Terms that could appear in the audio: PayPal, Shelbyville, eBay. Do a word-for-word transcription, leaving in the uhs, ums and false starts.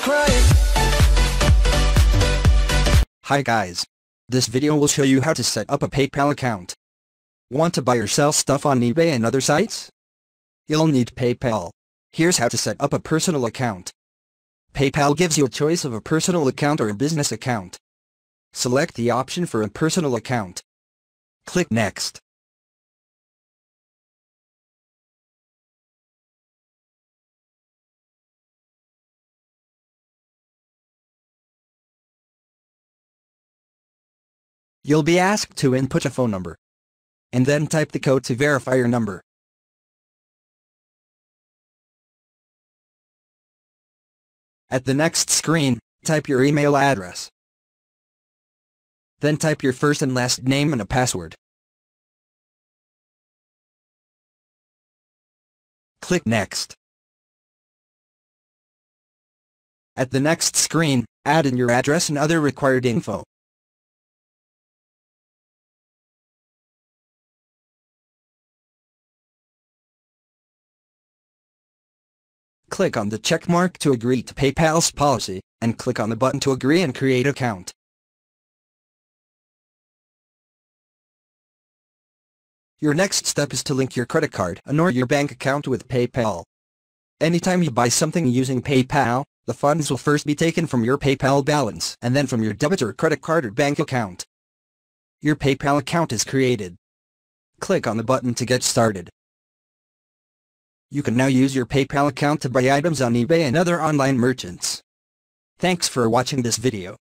crying. Hi guys. This video will show you how to set up a PayPal account. Want to buy or sell stuff on eBay and other sites? You'll need PayPal. Here's how to set up a personal account. PayPal gives you a choice of a personal account or a business account. Select the option for a personal account. Click Next. You'll be asked to input a phone number, and then type the code to verify your number. At the next screen, type your email address. Then type your first and last name and a password. Click Next. At the next screen, add in your address and other required info. Click on the check mark to agree to PayPal's policy, and click on the button to agree and create account. Your next step is to link your credit card and or your bank account with PayPal. Anytime you buy something using PayPal, the funds will first be taken from your PayPal balance and then from your debit or credit card or bank account. Your PayPal account is created. Click on the button to get started. You can now use your PayPal account to buy items on eBay and other online merchants. Thanks for watching this video.